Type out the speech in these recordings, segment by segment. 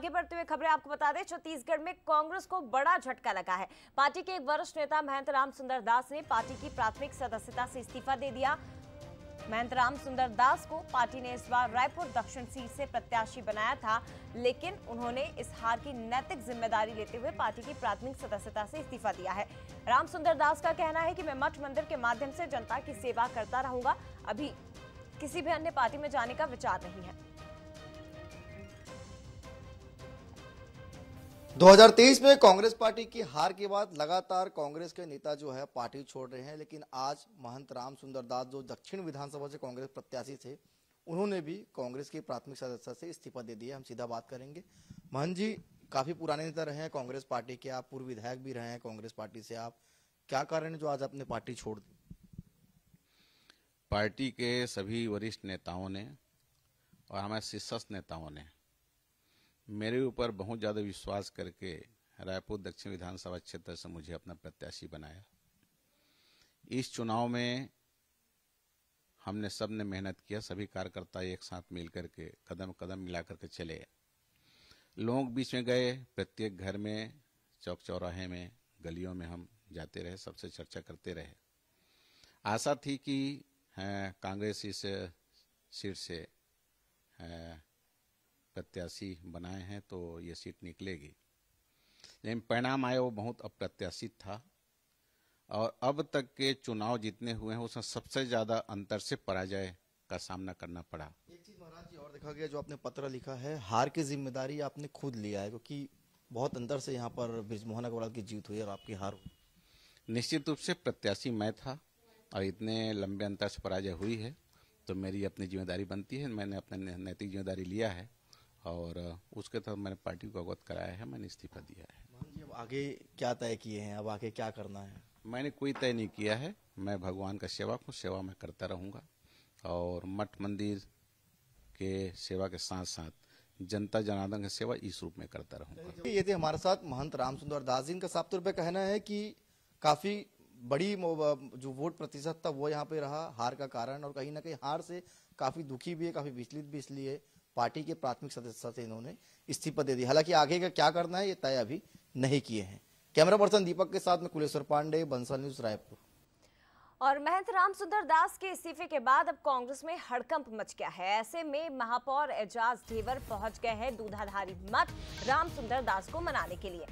आगे बढ़ते हुए खबरें आपको बता दें, छत्तीसगढ़ में कांग्रेस को बड़ा झटका लगा है। पार्टी के एक वरिष्ठ नेता महंत रामसुंदर दास ने पार्टी की प्राथमिक सदस्यता से इस्तीफा दे दिया। महंत रामसुंदर दास को पार्टी ने इस बार रायपुर दक्षिण सीट से प्रत्याशी बनाया था, लेकिन उन्होंने इस हार की नैतिक जिम्मेदारी लेते हुए पार्टी की प्राथमिक सदस्यता से इस्तीफा दिया है। रामसुंदर दास का कहना है कि मैं मठ मंदिर के माध्यम से जनता की सेवा करता रहूंगा, अभी किसी भी अन्य पार्टी में जाने का विचार नहीं है। 2023 में कांग्रेस पार्टी की हार के बाद लगातार कांग्रेस के नेता जो है पार्टी छोड़ रहे हैं, लेकिन आज महंत रामसुंदर दास जो दक्षिण विधानसभा से कांग्रेस प्रत्याशी थे, उन्होंने भी कांग्रेस की प्राथमिक सदस्यता से इस्तीफा दे दिया। हम सीधा बात करेंगे, महंत जी काफी पुराने नेता रहे हैं कांग्रेस पार्टी के, आप पूर्व विधायक भी रहे हैं कांग्रेस पार्टी से, आप क्या कारण जो आज आपने पार्टी छोड़ दी? पार्टी के सभी वरिष्ठ नेताओं ने और हमारे शीर्षस्थ नेताओं ने मेरे ऊपर बहुत ज़्यादा विश्वास करके रायपुर दक्षिण विधानसभा क्षेत्र से मुझे अपना प्रत्याशी बनाया। इस चुनाव में हमने सब ने मेहनत किया, सभी कार्यकर्ता एक साथ मिल करके कदम कदम मिला करके चले, लोग बीच में गए, प्रत्येक घर में, चौक चौराहे में, गलियों में हम जाते रहे, सबसे चर्चा करते रहे। आशा थी कि कांग्रेस इस सीट से प्रत्याशी बनाए हैं तो ये सीट निकलेगी, लेकिन परिणाम आया वो बहुत अप्रत्याशित था और अब तक के चुनाव जितने हुए हैं उसमें सबसे ज़्यादा अंतर से पराजय का सामना करना पड़ा। एक चीज़ महाराज जी और देखा गया, जो आपने पत्र लिखा है, हार की जिम्मेदारी आपने खुद लिया है, क्योंकि बहुत अंतर से यहाँ पर बृजमोहन अग्रवाल की जीत हुई और आपकी हार हुई। निश्चित रूप से प्रत्याशी मैं था और इतने लंबे अंतर से पराजय हुई है तो मेरी अपनी जिम्मेदारी बनती है। मैंने अपना नैतिक जिम्मेदारी लिया है और उसके तहत मैंने पार्टी को अवगत कराया है, मैंने इस्तीफा दिया है। मान जी अब आगे क्या तय किए हैं, अब आगे क्या करना है? मैंने कोई तय नहीं किया है, मैं भगवान का सेवक हूँ, सेवा मैं करता रहूँगा और मठ मंदिर के सेवा के साथ साथ जनता जनार्दन की सेवा इस रूप में करता रहूँगा। ये थे हमारे साथ महंत रामसुंदर दास जी, इनका साफ तौर पर कहना है कि काफ़ी बड़ी जो वोट प्रतिशत था वो यहाँ पे रहा हार का कारण, और कहीं ना कहीं हार से काफ़ी दुखी भी है, काफ़ी विचलित भी, इसलिए पार्टी के प्राथमिक सदस्यता से इन्होंने इस्तीफा दे दिया। हालांकि आगे का क्या करना है ये तय अभी नहीं किए हैं। कैमरा पर्सन दीपक के साथ में कुलेश्वर पांडे, बंसल न्यूज, रायपुर। और महंत रामसुंदर दास के इस्तीफे के बाद अब कांग्रेस में हड़कंप मच गया है। ऐसे में महापौर एजाज ढेबर पहुंच गए हैं दूधाधारी मठ रामसुंदर दास को मनाने के लिए।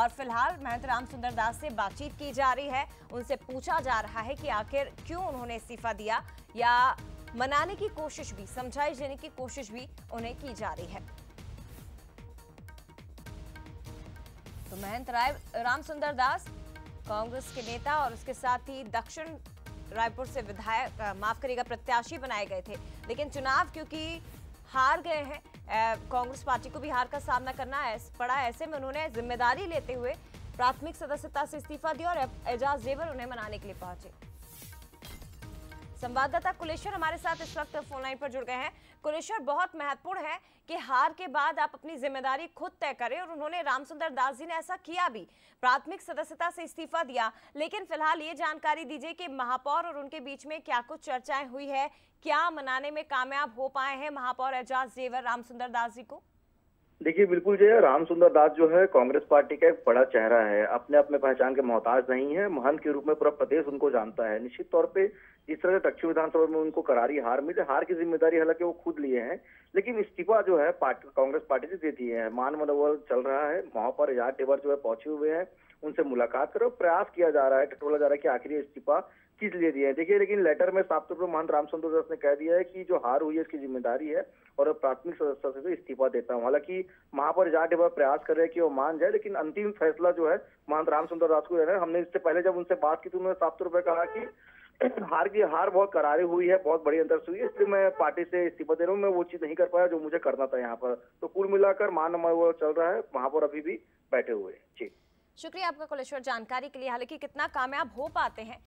और फिलहाल महंत रामसुंदर दास से बातचीत की जा रही है, उनसे पूछा जा रहा है कि आखिर क्यों उन्होंने इस्तीफा दिया, या मनाने की कोशिश भी, समझाई जाने की कोशिश भी उन्हें की जा रही है। तो महंत रामसुंदर दास कांग्रेस के नेता और उसके साथ ही दक्षिण रायपुर से विधायक प्रत्याशी बनाए गए थे, लेकिन चुनाव क्योंकि हार गए हैं, कांग्रेस पार्टी को भी हार का सामना करना पड़ा। ऐसे में उन्होंने जिम्मेदारी लेते हुए प्राथमिक सदस्यता से इस्तीफा दिया और एजाज ढेबर उन्हें मनाने के लिए पहुंचे। संवाददाता कुलेश्वर हमारे साथ इस वक्त फोन लाइन पर जुड़ गए हैं। कुलेश्वर, बहुत महत्वपूर्ण है कि हार के बाद आप अपनी जिम्मेदारी खुद तय करें, और उन्होंने रामसुंदर दास जी ने ऐसा किया भी, प्राथमिक सदस्यता से इस्तीफा दिया। लेकिन फिलहाल ये जानकारी दीजिए कि महापौर और उनके बीच में क्या कुछ चर्चाएं हुई है, क्या मनाने में कामयाब हो पाए हैं महापौर एजाज ढेबर रामसुंदर दास जी को? देखिए बिल्कुल जो है रामसुंदर दास जो है कांग्रेस पार्टी का एक बड़ा चेहरा है, अपने आप में पहचान के मोहताज नहीं है, महंत के रूप में पूरा प्रदेश उनको जानता है। निश्चित तौर पे इस तरह से दक्षिण विधानसभा में उनको करारी हार मिली, हार की जिम्मेदारी हालांकि वो खुद लिए हैं, लेकिन इस्तीफा जो है कांग्रेस पार्टी से दे दिए हैं। मान मनोबल चल रहा है, महापौर एजाज ढेबर जो है पहुंचे हुए हैं, उनसे मुलाकात करो, प्रयास किया जा रहा है, टटोला जा रहा है कि आखिर इस्तीफा किस लिए दिए हैं। देखिए लेकिन लेटर में साफ तौर पर महंत रामसुंदर दास ने कह दिया है कि जो हार हुई है इसकी जिम्मेदारी है और प्राथमिक सदस्यता से इस्तीफा देता हूं। हालांकि महापौर एजाज ढेबर प्रयास कर रहे हैं कि वो मान जाए, लेकिन अंतिम फैसला जो है महंत रामसुंदर दास को देना है। हमने इससे पहले जब उनसे बात की तो उन्होंने साफ तौर पर कहा कि हार बहुत करारी हुई है, बहुत बड़ी अंतर से हुई है, इसलिए मैं पार्टी से इस्तीफा दे रहा हूँ, मैं वो चीज नहीं कर पाया जो मुझे करना था यहाँ पर। तो कुल मिलाकर मान मनोबल चल रहा है, महापौर अभी भी बैठे हुए हैं। जी शुक्रिया आपका कुलेश्वर जानकारी के लिए। हालांकि कितना कामयाब हो पाते हैं